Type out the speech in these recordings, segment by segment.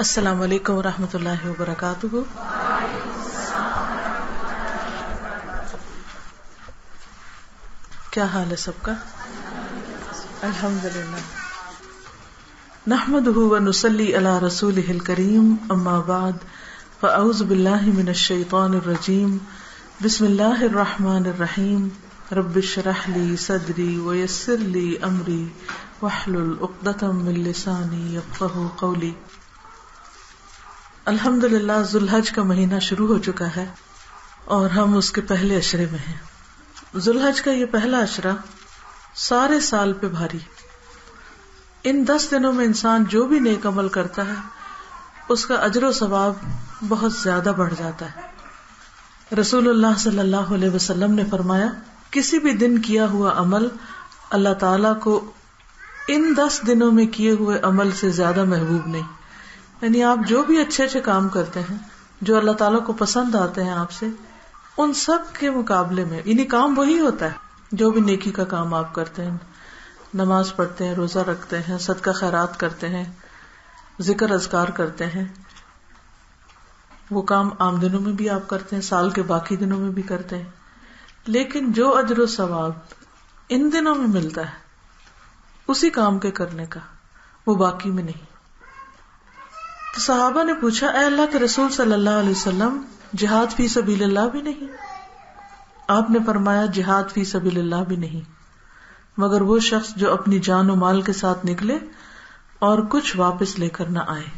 अस्सलामु अलैकुम व रहमतुल्लाहि व बरकातुहू। क्या हाल है सबका? अल्हम्दुलिल्लाह। नहमदुहू व नुसल्ली अला रसूलिहिल करीम, अम्मा बाद फअऊज़ु बिल्लाहि मिनश शैतानिर रजीम। बिस्मिल्लाहिर रहमानिर रहीम। रब्बिश्रह ली सदरी व यस्सिर ली अमरी वहलुल उक़्दतम मिन लिसानी यफ्क़हू क़ौली। अल्हम्दुलिल्लाह, जुल हज का महीना शुरू हो चुका है और हम उसके पहले अशरे में हैं। जुल हज का ये पहला अशरा सारे साल पे भारी। इन 10 दिनों में इंसान जो भी नेक अमल करता है उसका अजर सवाब बहुत ज्यादा बढ़ जाता है। रसूलुल्लाह सल्लल्लाहु अलैहि वसल्लम ने फरमाया, किसी भी दिन किया हुआ अमल अल्लाह ताला को इन 10 दिनों में किए हुए अमल से ज्यादा महबूब नहीं। यानी आप जो भी अच्छे अच्छे काम करते हैं, जो अल्लाह ताला को पसंद आते हैं आपसे, उन सब के मुकाबले में यानी काम वही होता है। जो भी नेकी का काम आप करते हैं, नमाज पढ़ते हैं, रोजा रखते हैं, सदका खैरात करते हैं, जिक्र अजकार करते हैं, वो काम आम दिनों में भी आप करते हैं, साल के बाकी दिनों में भी करते हैं, लेकिन जो अजर व सवाब इन दिनों में मिलता है उसी काम के करने का, वो बाकी में नहीं। तो सहाबा ने पूछा, ऐ अल्लाह के रसूल सल्लल्लाहु अलैहि वसल्लम, जिहाद फी सबीलिल्लाह भी नहीं? आपने फरमाया, जिहाद फी सबीलिल्लाह भी नहीं, मगर वो शख्स जो अपनी जान और माल के साथ निकले और कुछ वापस लेकर न आए।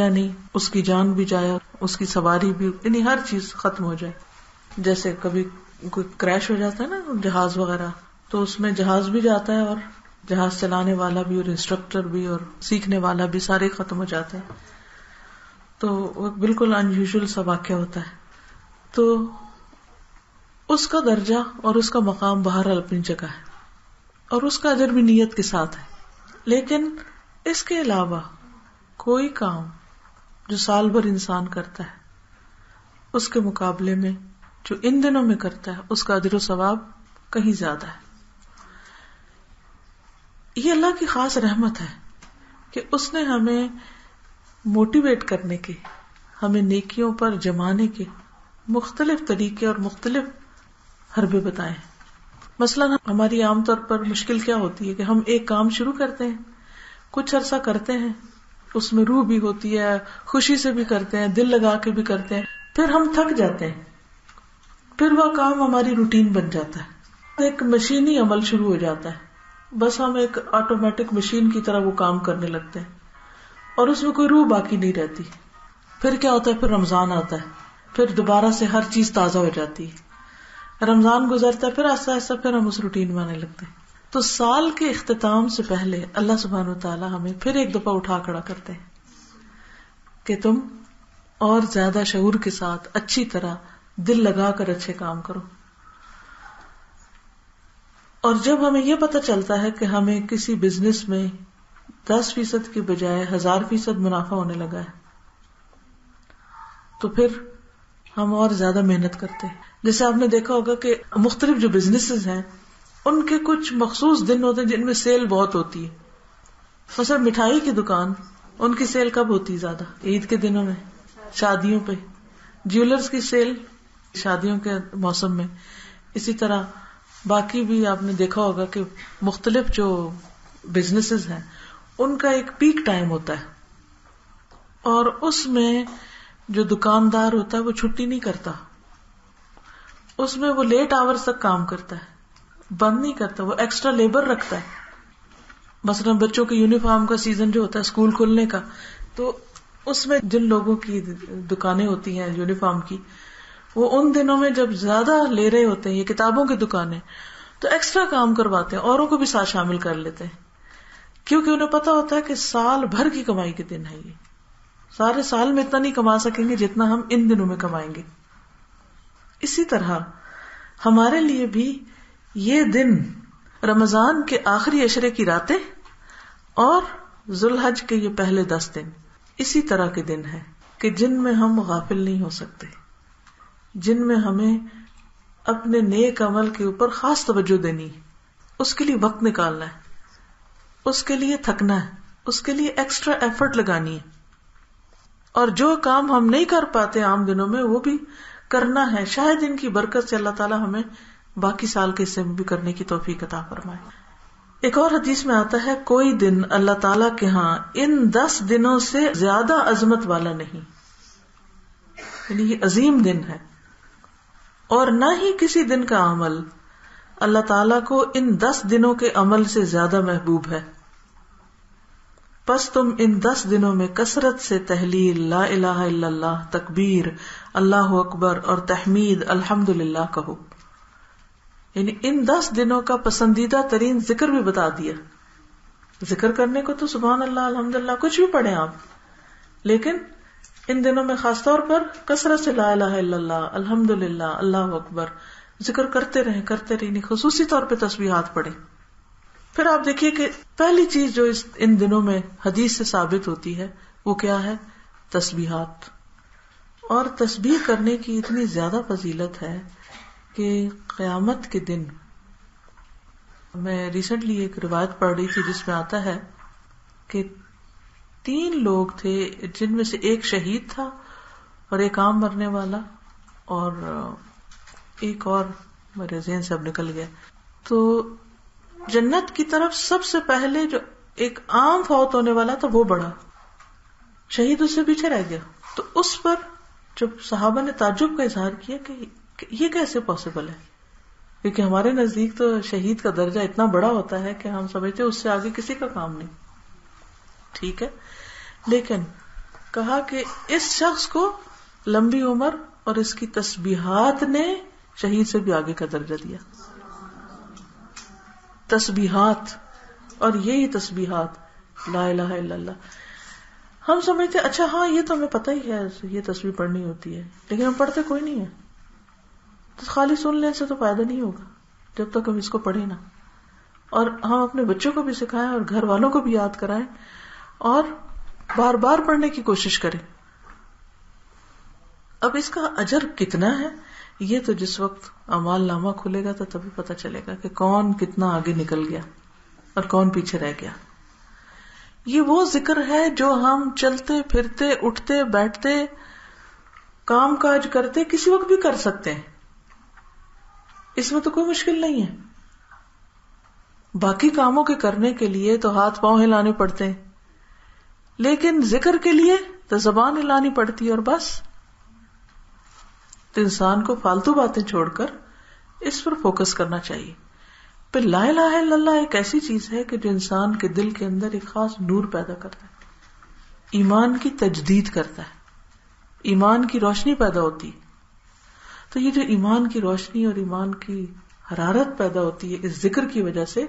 यानी उसकी जान भी जाए, उसकी सवारी भी, यानी हर चीज खत्म हो जाए। जैसे कभी कोई क्रैश हो जाता है ना जहाज वगैरह, तो उसमें जहाज भी जाता है और जहाज चलाने वाला भी और इंस्ट्रक्टर भी और सीखने वाला भी, सारे खत्म हो जाते हैं। तो वो बिल्कुल अनयूजुअल सा वाक्य होता है। तो उसका दर्जा और उसका मकाम बाहर अपनी जगह है और उसका अजर भी नियत के साथ है। लेकिन इसके अलावा कोई काम जो साल भर इंसान करता है उसके मुकाबले में जो इन दिनों में करता है उसका अजर व सवाब कहीं ज्यादा है। ये अल्लाह की खास रहमत है कि उसने हमें मोटिवेट करने के, हमें नेकियों पर जमाने के मुख्तलिफ तरीके और मुख्तलिफ हरबे बताए। मसलन हमारी आमतौर पर मुश्किल क्या होती है कि हम एक काम शुरू करते हैं, कुछ अरसा करते हैं, उसमें रूह भी होती है, खुशी से भी करते हैं, दिल लगा के भी करते हैं, फिर हम थक जाते हैं, फिर वह काम हमारी रूटीन बन जाता है, एक मशीनी अमल शुरू हो जाता है। बस हम एक ऑटोमेटिक मशीन की तरह वो काम करने लगते हैं और उसमें कोई रूह बाकी नहीं रहती। फिर क्या होता है, फिर रमजान आता है, फिर दोबारा से हर चीज ताजा हो जाती है, रमजान गुजरता है, फिर आस्ता आस्ता फिर हम उस रूटीन में आने लगते हैं। तो साल के इख्तिताम से पहले अल्लाह सुब्हानहू तआला हमें फिर एक दफा उठा खड़ा करते हैं कि तुम और ज्यादा शऊर के साथ, अच्छी तरह दिल लगा कर अच्छे काम करो। और जब हमें यह पता चलता है कि हमें किसी बिजनेस में 10% की बजाय 1000% मुनाफा होने लगा है, तो फिर हम और ज्यादा मेहनत करते हैं। जैसे आपने देखा होगा कि मुख्तलिफ जो बिजनेसेस हैं उनके कुछ मखसूस दिन होते हैं जिनमें सेल बहुत होती है। फसल मिठाई की दुकान, उनकी सेल कब होती है? ज्यादा ईद के दिनों में, शादियों पे। ज्वेलर्स की सेल शादियों के मौसम में। इसी तरह बाकी भी आपने देखा होगा कि मुख्तलिफ जो बिजनेसेस हैं उनका एक पीक टाइम होता है और उसमें जो दुकानदार होता है वो छुट्टी नहीं करता, उसमें वो लेट आवर्स तक काम करता है, बंद नहीं करता, वो एक्स्ट्रा लेबर रखता है। मसलन बच्चों के यूनिफॉर्म का सीजन जो होता है, स्कूल खुलने का, तो उसमें जिन लोगों की दुकानें होती हैं यूनिफॉर्म की, वो उन दिनों में जब ज्यादा ले रहे होते हैं ये किताबों की दुकानें, तो एक्स्ट्रा काम करवाते हैं, औरों को भी साथ शामिल कर लेते हैं, क्योंकि उन्हें पता होता है कि साल भर की कमाई के दिन है ये, सारे साल में इतना नहीं कमा सकेंगे जितना हम इन दिनों में कमाएंगे। इसी तरह हमारे लिए भी ये दिन रमजान के आखिरी अशरे की रातें और जुलहज के ये पहले 10 दिन इसी तरह के दिन है कि जिनमें हम गाफिल नहीं हो सकते, जिनमें हमें अपने नेक अमल के ऊपर खास तवज्जो देनी है, उसके लिए वक्त निकालना है, उसके लिए थकना है, उसके लिए एक्स्ट्रा एफर्ट लगानी है, और जो काम हम नहीं कर पाते आम दिनों में वो भी करना है। शायद इनकी बरकत से अल्लाह ताला हमें बाकी साल के हिस्से में भी करने की तौफीक अता फरमाए। एक और हदीस में आता है, कोई दिन अल्लाह ताला के यहाँ इन 10 दिनों से ज्यादा अजमत वाला नहीं, यानी ये अजीम दिन है। और ना ही किसी दिन का अमल अल्लाह ताला को इन 10 दिनों के अमल से ज्यादा महबूब है। बस तुम इन 10 दिनों में कसरत से तहलील, ला इलाहा इल्लल्लाह, तकबीर, अल्लाह अकबर और तहमीद, अल्हम्दुलिल्लाह कहो। यानी इन 10 दिनों का पसंदीदा तरीन जिक्र भी बता दिया। जिक्र करने को तो सुबहान अल्लाह, अल्हम्दुलिल्लाह कुछ भी पढ़े आप, लेकिन इन दिनों में खासतौर पर कसरत से ला इलाहा इल्लल्लाह, अल्हम्दुलिल्लाह, अल्लाह अकबर जिक्र करते रहे, खुसूसी तौर पर तस्बीहात पढ़े। फिर आप देखिए कि पहली चीज जो इन दिनों में हदीस से साबित होती है वो क्या है? तस्बीहात। और तस्बीह करने की इतनी ज्यादा फजीलत है कि क़यामत के दिन, मैं रिसेंटली एक रिवायत पढ़ रही थी जिसमें आता है कि 3 लोग थे जिनमें से एक शहीद था और एक आम मरने वाला और एक और, मेरे ज़हन से अब निकल गया। तो जन्नत की तरफ सबसे पहले जो एक आम फौत होने वाला था वो बढ़ा, शहीद उससे पीछे रह गया। तो उस पर जब सहाबा ने ताज्जुब का इजहार किया कि ये कैसे पॉसिबल है, क्योंकि हमारे नजदीक तो शहीद का दर्जा इतना बड़ा होता है कि हम समझते उससे आगे किसी का काम नहीं, ठीक है। लेकिन कहा कि इस शख्स को लंबी उम्र और इसकी तस्बीहात ने शहीद से भी आगे का दर्जा दिया। तस्बीहात, और यही तस्बीहात ला इलाहा इल्लल्लाह। हम समझते अच्छा हाँ ये तो हमें पता ही है, ये तस्बीह पढ़नी होती है, लेकिन हम पढ़ते कोई नहीं है। तो खाली सुनने से तो फायदा नहीं होगा जब तक हम इसको पढ़े ना, और हम अपने बच्चों को भी सिखाएं और घर वालों को भी याद कराएं और बार बार पढ़ने की कोशिश करें। अब इसका अजर कितना है ये तो जिस वक्त अमाल नामा खुलेगा तो तभी पता चलेगा कि कौन कितना आगे निकल गया और कौन पीछे रह गया। ये वो जिक्र है जो हम चलते फिरते, उठते बैठते, काम काज करते, किसी वक्त भी कर सकते हैं, इसमें तो कोई मुश्किल नहीं है। बाकी कामों के करने के लिए तो हाथ पांव हिलाने पड़ते हैं, लेकिन जिक्र के लिए तो जबान हिलानी पड़ती है। और बस तो इंसान को फालतू बातें छोड़कर इस पर फोकस करना चाहिए। फिर ला इलाहा इल्लल्लाह एक ऐसी चीज है कि जो इंसान के दिल के अंदर एक खास नूर पैदा करता है, ईमान की तजदीद करता है, ईमान की रोशनी पैदा होती है। तो ये जो ईमान की रोशनी और ईमान की हरारत पैदा होती है इस जिक्र की वजह से,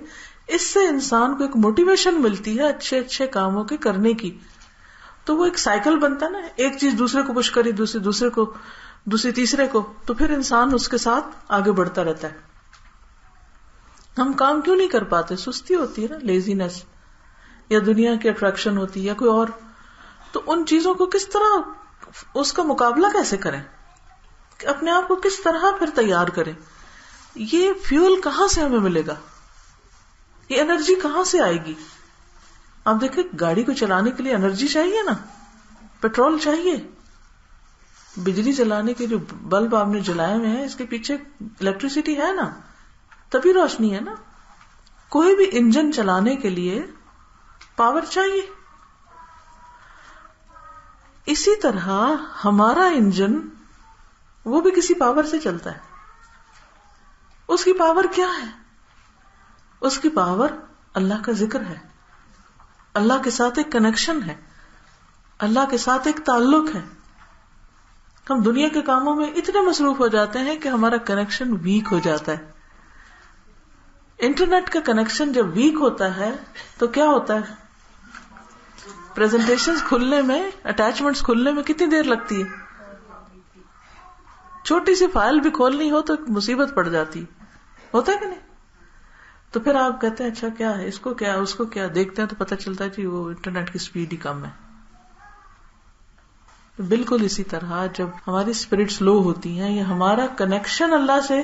इससे इंसान को एक मोटिवेशन मिलती है अच्छे अच्छे कामों के करने की। तो वो एक साइकिल बनता है ना, एक चीज दूसरे को पुश करी, दूसरे तीसरे को, तो फिर इंसान उसके साथ आगे बढ़ता रहता है। हम काम क्यों नहीं कर पाते? सुस्ती होती है ना, लेजीनेस या दुनिया की अट्रैक्शन होती है या कोई और। तो उन चीजों को किस तरह, उसका मुकाबला कैसे करें, अपने आप को किस तरह फिर तैयार करें, ये फ्यूल कहाँ से हमें मिलेगा, ये एनर्जी कहाँ से आएगी? आप देखें गाड़ी को चलाने के लिए एनर्जी चाहिए ना, पेट्रोल चाहिए, बिजली जलाने के जो बल्ब आपने जलाए हुए हैं इसके पीछे इलेक्ट्रिसिटी है ना, तभी रोशनी है ना। कोई भी इंजन चलाने के लिए पावर चाहिए। इसी तरह हमारा इंजन, वो भी किसी पावर से चलता है। उसकी पावर क्या है? उसकी पावर अल्लाह का जिक्र है, अल्लाह के साथ एक कनेक्शन है, अल्लाह के साथ एक ताल्लुक है। हम दुनिया के कामों में इतने मसरूफ हो जाते हैं कि हमारा कनेक्शन वीक हो जाता है। इंटरनेट का कनेक्शन जब वीक होता है तो क्या होता है? प्रेजेंटेशंस खुलने में, अटैचमेंट्स खुलने में कितनी देर लगती है। छोटी सी फाइल भी खोलनी हो तो मुसीबत पड़ जाती, होता है कि नहीं? तो फिर आप कहते हैं अच्छा क्या है, इसको क्या, उसको क्या, देखते हैं तो पता चलता है कि वो इंटरनेट की स्पीड ही कम है। बिल्कुल इसी तरह जब हमारी स्पिरिट स्लो होती है या हमारा कनेक्शन अल्लाह से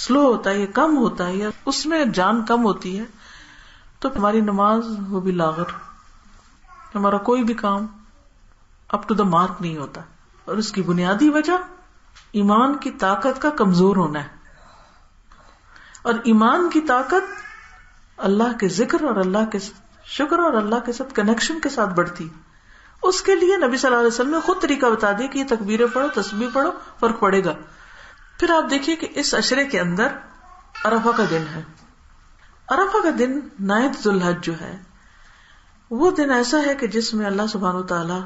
स्लो होता है या कम होता है या उसमें जान कम होती है, तो हमारी नमाज वो भी लाग़र, हमारा कोई भी काम अप टू द मार्क नहीं होता, और इसकी बुनियादी वजह ईमान की ताकत का कमजोर होना है। और ईमान की ताकत अल्लाह के जिक्र और अल्लाह के शुक्र और अल्लाह के साथ कनेक्शन के साथ बढ़ती। उसके लिए नबी सल्लल्लाहु अलैहि वसल्लम ने खुद तरीका बता दिया कि ये तकबीरें पढ़ो, तस्बीह पढ़ो, फर्क पड़ेगा। फिर आप देखिए कि इस अशरे के अंदर अरफा का दिन है। अरफा का दिन 9 जुल्हज जो है वो दिन ऐसा है कि जिसमें अल्लाह सुब्हानहू तआला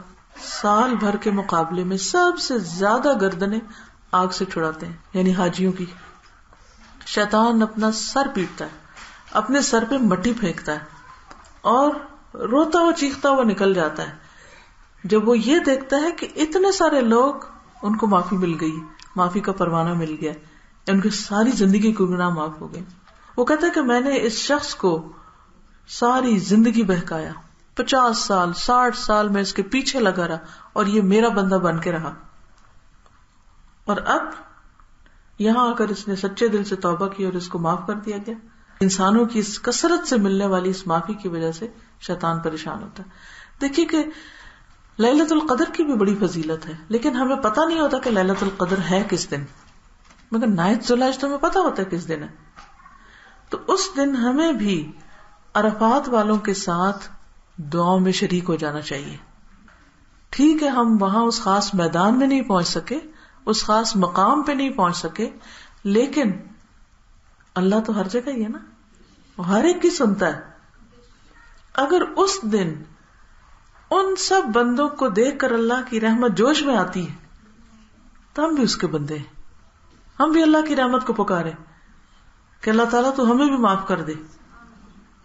साल भर के मुकाबले में सबसे ज्यादा गर्दने आग से छुड़ाते हैं, यानी हाजियों की। शैतान अपना सर पीटता है, अपने सर पे मट्टी फेंकता है और रोता हुआ चीखता हुआ निकल जाता है जब वो ये देखता है कि इतने सारे लोग, उनको माफी मिल गई, माफी का परवाना मिल गया, उनकी सारी जिंदगी के गुनाह माफ हो गए। वो कहता है कि मैंने इस शख्स को सारी जिंदगी बहकाया, 50 साल 60 साल में इसके पीछे लगा रहा और ये मेरा बंदा बन के रहा, और अब यहाँ आकर इसने सच्चे दिल से तौबा की और इसको माफ कर दिया गया। इंसानों की इस कसरत से मिलने वाली इस माफी की वजह से शैतान परेशान होता है। देखिए कि लैलतुल कदर की भी बड़ी फजीलत है, लेकिन हमें पता नहीं होता कि लैलतुल कदर है किस दिन, मगर 9 जुल्हज तो हमें पता होता है किस दिन है। तो उस दिन हमें भी अरफात वालों के साथ दुआओं में शरीक हो जाना चाहिए। ठीक है, हम वहां उस खास मैदान में नहीं पहुंच सके, उस खास मकाम पे नहीं पहुंच सके, लेकिन अल्लाह तो हर जगह ही है ना, हर एक की सुनता है। अगर उस दिन उन सब बंदों को देखकर अल्लाह की रहमत जोश में आती है तो हम भी उसके बंदे हैं, हम भी अल्लाह की रहमत को पुकारें कि अल्लाह ताला तो हमें भी माफ कर दे।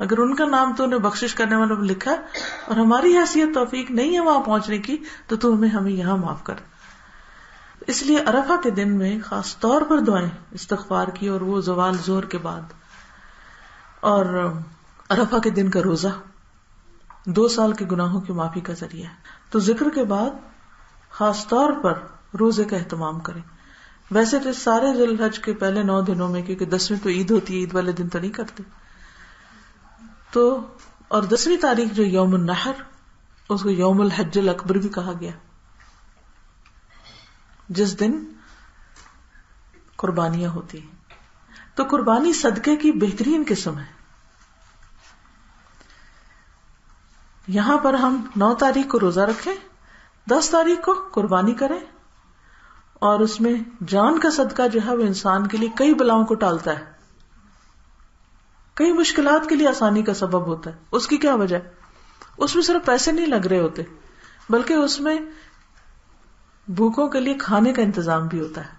अगर उनका नाम तो उन्हें बख्शिश करने वालों में लिखा है और हमारी हैसियत तौफीक नहीं है वहां पहुंचने की, तो तू हमें यहाँ माफ कर। इसलिए अरफा के दिन में खास तौर पर दुआएं इस्तगफार की, और वो ज़वाल ज़ोहर के बाद। और अरफा के दिन का रोजा 2 साल के गुनाहों की माफी का जरिया है। तो जिक्र के बाद खास तौर पर रोजे का एहतमाम करें। वैसे तो सारे ज़ुल्हज के पहले 9 दिनों में, क्योंकि 10वीं तो ईद होती है, ईद वाले दिन तो नहीं करते, तो और 10वीं तारीख जो यौमुन नहर, उसको यौमुल हज्जुल अकबर भी कहा गया, जिस दिन कुर्बानियां होती हैं। तो कुर्बानी सदके की बेहतरीन किस्म है। यहां पर हम 9 तारीख को रोजा रखें, 10 तारीख को कुर्बानी करें, और उसमें जान का सदका जो है वो इंसान के लिए कई बलाओं को टालता है, कई मुश्किलात के लिए आसानी का सबब होता है। उसकी क्या वजह? उसमें सिर्फ पैसे नहीं लग रहे होते, बल्कि उसमें भूखों के लिए खाने का इंतजाम भी होता है।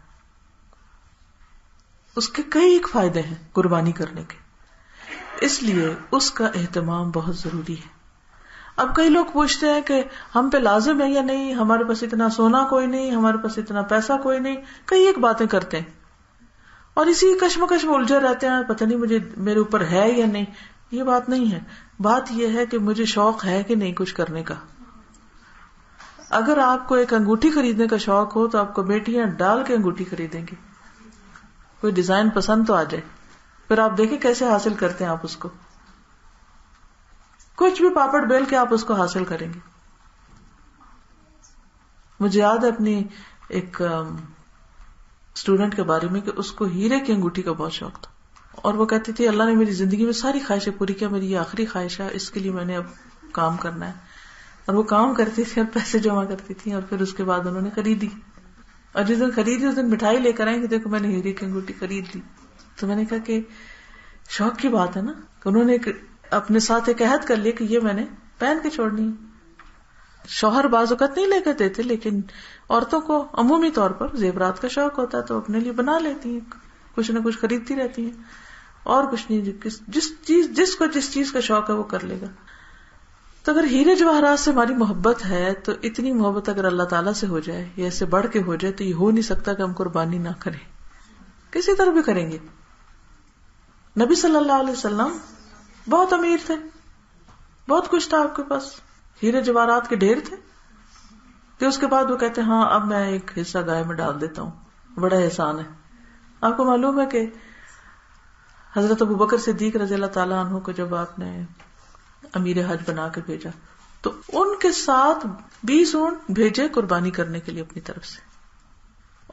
उसके कई एक फायदे हैं कुर्बानी करने के, इसलिए उसका एहतमाम बहुत जरूरी है। अब कई लोग पूछते हैं कि हम पे लाजिम है या नहीं, हमारे पास इतना सोना कोई नहीं, हमारे पास इतना पैसा कोई नहीं, कई एक बातें करते हैं और इसी कश्मकश में उलझे रहते हैं, पता नहीं मुझे मेरे ऊपर है या नहीं। ये बात नहीं है, बात यह है कि मुझे शौक है कि नहीं कुछ करने का। अगर आपको एक अंगूठी खरीदने का शौक हो तो आपको बेटियां डाल के अंगूठी खरीदेंगे, कोई डिजाइन पसंद तो आ जाए, फिर आप देखें कैसे हासिल करते हैं आप उसको। कुछ भी पापड़ बेल के आप उसको हासिल करेंगे। मुझे याद है अपनी एक स्टूडेंट के बारे में कि उसको हीरे की अंगूठी का बहुत शौक था, और वो कहती थी अल्लाह ने मेरी जिंदगी में सारी ख्वाहिशें पूरी किया, मेरी ये आखिरी ख्वाहिश है, इसके लिए मैंने अब काम करना है। और वो काम करती थी और पैसे जमा करती थी, और फिर उसके बाद उन्होंने खरीदी, और जिस दिन खरीदी उस दिन मिठाई लेकर आए कि देखो मैंने हीरे की अंगूठी खरीद ली। तो मैंने कहा कि शौक की बात है ना, कि उन्होंने अपने साथ एक अहद कर लिया कि ये मैंने पहन के छोड़नी है। शौहर बाज़ुकत नहीं लेकर देते, लेकिन औरतों को अमूमी तौर पर जेवरात का शौक होता है, तो अपने लिए बना लेती है, कुछ न कुछ खरीदती रहती है, और कुछ नहीं, जिसको जिस चीज का शौक है वो कर लेगा। तो अगर हीरे जवाहरात से हमारी मोहब्बत है, तो इतनी मोहब्बत अगर अल्लाह ताला से हो जाए या इससे बढ़ के हो जाए, तो ये हो नहीं सकता कि हम कुर्बानी ना करें, किसी तरह भी करेंगे। नबी सल्लल्लाहु अलैहि वसल्लम बहुत अमीर थे, बहुत कुछ था आपके पास, हीरे जवाहरात के ढेर थे, कि उसके बाद वो कहते हैं हाँ अब मैं एक हिस्सा गाय में डाल देता हूँ, बड़ा एहसान है। आपको मालूम है कि हजरत अबू बकर सिद्दीक रज़ियल्लाहु ताला अन्हु को जब आपने अमीर हज बना के भेजा, तो उनके साथ 20 ऊंट भेजे कुर्बानी करने के लिए अपनी तरफ से।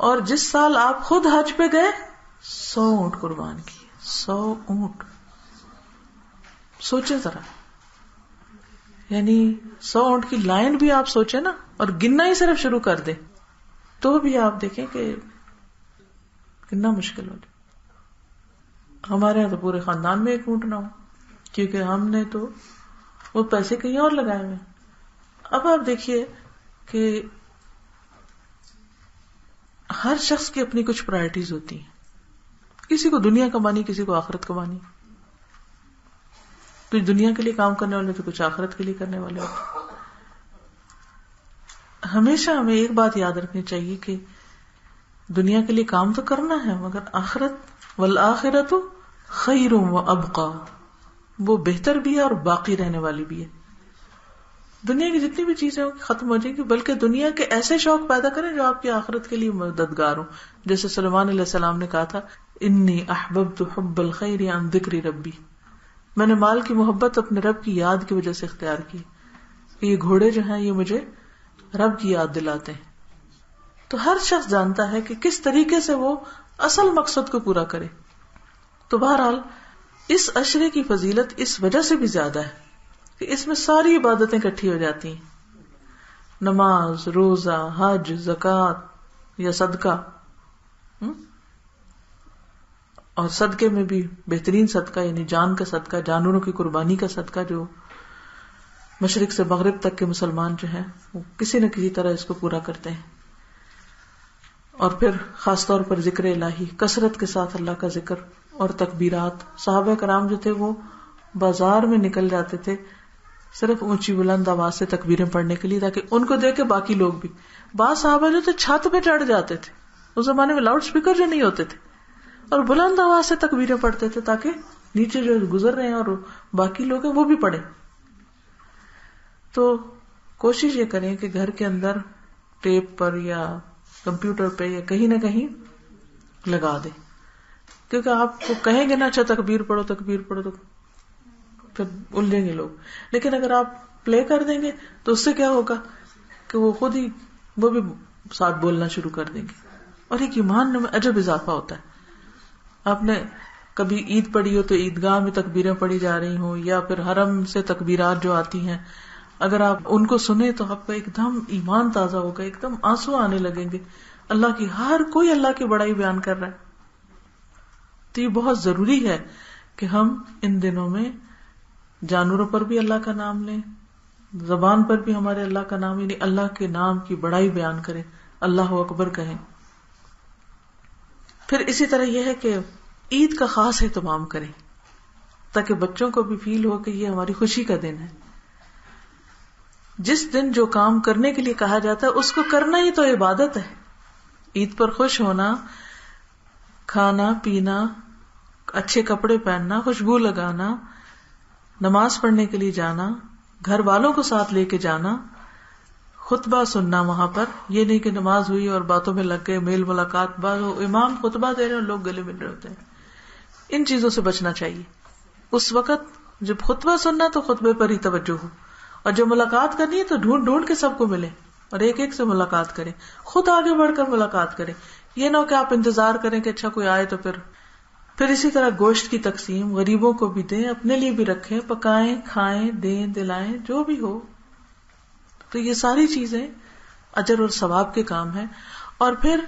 और जिस साल आप खुद हज पे गए 100 ऊंट कुर्बान किए, 100 ऊंट। सोचे जरा, यानी 100 ऊंट की लाइन भी आप सोचे ना, और गिनना ही सिर्फ शुरू कर दे तो भी आप देखें कि कितना मुश्किल हो। हमारे यहाँ तो पूरे खानदान में एक ऊंट ना हो, क्योंकि हमने तो वो पैसे कहीं और लगाए हुए। अब आप देखिए कि हर शख्स की अपनी कुछ प्रायोरिटीज होती हैं, किसी को दुनिया कमानी, किसी को आखिरत कमानी। कुछ दुनिया के लिए काम करने वाले तो कुछ आखिरत के लिए करने वाले होते। हमेशा हमें एक बात याद रखनी चाहिए कि दुनिया के लिए काम तो करना है, मगर आखिरत, वल आखिरतु खैरुम व अबका, वो बेहतर भी है और बाकी रहने वाली भी है। दुनिया की जितनी भी चीजें होंगी खत्म हो जाएंगी, बल्कि दुनिया के ऐसे शौक पैदा करें जो आपकी आखिरत के लिए मददगार हो। जैसे सुलेमान अलैहिस्सलाम ने कहा था, इन्नी अहबब्तु हुब्बल खैर अन जिक्री रब्बी, मैंने माल की मोहब्बत अपने रब की याद की वजह से इख्तियार की। ये घोड़े जो हैं ये मुझे रब की याद दिलाते हैं। तो हर शख्स जानता है कि किस तरीके से वो असल मकसद को पूरा करे। तो बहरहाल इस अशरे की फजीलत इस वजह से भी ज्यादा है कि इसमें सारी इबादतें इकट्ठी हो जाती हैं, नमाज, रोजा, हज, ज़कात या सदका। और सदके में भी बेहतरीन सदका यानी जान का सदका, जानवरों की कुर्बानी का सदका, जो मशरिक से मगरिब तक के मुसलमान जो हैं वो किसी न किसी तरह इसको पूरा करते हैं। और फिर खासतौर पर जिक्र इलाही, कसरत के साथ अल्लाह का जिक्र और तकबीरात। सहाबा कराम जो थे वो बाजार में निकल जाते थे सिर्फ ऊंची बुलंद आवाज से तकबीरें पढ़ने के लिए, ताकि उनको देख के बाकी लोग भी। बाद सहाबा जो थे छत पे चढ़ जाते थे, उस जमाने में लाउड स्पीकर जो नहीं होते थे, और बुलंद आवाज से तकबीरें पढ़ते थे ताकि नीचे जो गुजर रहे हैं और बाकी लोग हैं वो भी पढ़े। तो कोशिश ये करें कि घर के अंदर टेप पर या कंप्यूटर पे या कहीं ना कहीं लगा दे, क्योंकि आपको कहेंगे ना अच्छा तकबीर पढ़ो तकबीर पढ़ो तो फिर उलझेंगे लोग। लेकिन अगर आप प्ले कर देंगे तो उससे क्या होगा कि वो खुद ही वो भी साथ बोलना शुरू कर देंगे, और एक ईमान में अजब इजाफा होता है। आपने कभी ईद पढ़ी हो तो ईदगाह में तकबीरें पढ़ी जा रही हो, या फिर हरम से तकबीरात जो आती हैं अगर आप उनको सुने तो आपका एकदम ईमान ताजा होगा, एकदम आंसू आने लगेंगे। अल्लाह की हर कोई अल्लाह की बड़ाई बयान कर रहा है। तो ये बहुत जरूरी है कि हम इन दिनों में जानवरों पर भी अल्लाह का नाम लें, जबान पर भी हमारे अल्लाह का नाम, यानी अल्लाह के नाम की बड़ाई बयान करें, अल्लाह अकबर कहें। फिर इसी तरह यह है कि ईद का खास एहतमाम करें ताकि बच्चों को भी फील हो कि ये हमारी खुशी का दिन है। जिस दिन जो काम करने के लिए कहा जाता है उसको करना ही तो इबादत है। ईद पर खुश होना, खाना पीना, अच्छे कपड़े पहनना, खुशबू लगाना, नमाज पढ़ने के लिए जाना, घर वालों को साथ लेके जाना, खुतबा सुनना वहां पर। ये नहीं कि नमाज हुई और बातों में लग गए, मेल मुलाकात, बाद इमाम खुतबा दे रहे हैं, लोग गले मिल रहे होते हैं। इन चीजों से बचना चाहिए। उस वक्त जब खुतबा सुनना तो खुतबे पर ही तवज्जो हो, और जो मुलाकात करनी है तो ढूंढ ढूंढ के सबको मिले और एक एक से मुलाकात करें, खुद आगे बढ़कर मुलाकात करें। ये ना हो कि आप इंतजार करें कि अच्छा कोई आए तो फिर इसी तरह गोश्त की तकसीम गरीबों को भी दें, अपने लिए भी रखें, पकाएं, खाएं, दें, दिलाएं, जो भी हो। तो ये सारी चीजें अजर और सवाब के काम है। और फिर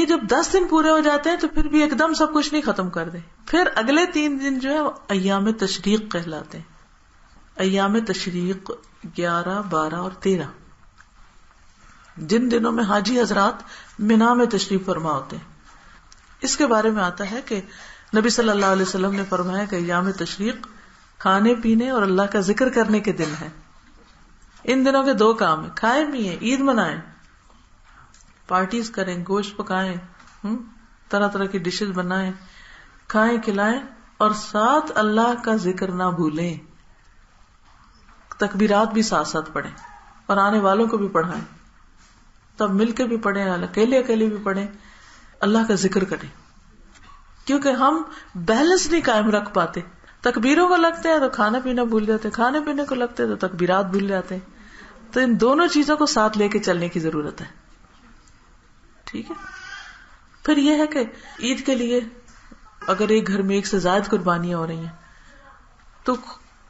ये जब 10 दिन पूरे हो जाते हैं तो फिर भी एकदम सब कुछ नहीं खत्म कर दें। फिर अगले 3 दिन जो है अय्याम तशरीक कहलाते हैं। अय्याम तशरीक 11, 12 और 13 जिन दिनों में हाजी हजरात मिना में तशरीफ फरमा होते हैं। इसके बारे में आता है कि नबी सल्लल्लाहु अलैहि वसल्लम ने फरमाया कि अय्याम तशरीक खाने पीने और अल्लाह का जिक्र करने के दिन है। इन दिनों के 2 काम है, खाए पिए, ईद मनाएं, पार्टीज करें, गोश्त पकाएं, तरह तरह की डिशेज बनाएं, खाएं खिलाएं, और साथ अल्लाह का जिक्र ना भूलें, तकबीरात भी साथ साथ पढ़ें और आने वालों को भी पढ़ाएं। तब मिलके भी पढ़ें, अकेले अकेले भी पढ़ें, अल्लाह का जिक्र करें, क्योंकि हम बैलेंस नहीं कायम रख पाते। तकबीरों को लगते हैं तो खाना पीना भूल जाते हैं, खाने पीने को लगते हैं तो तकबीरात भूल जाते हैं। तो इन दोनों चीजों को साथ लेके चलने की जरूरत है। ठीक है। फिर यह है कि ईद के लिए अगर एक घर में एक से ज्यादा कुर्बानियां हो रही हैं तो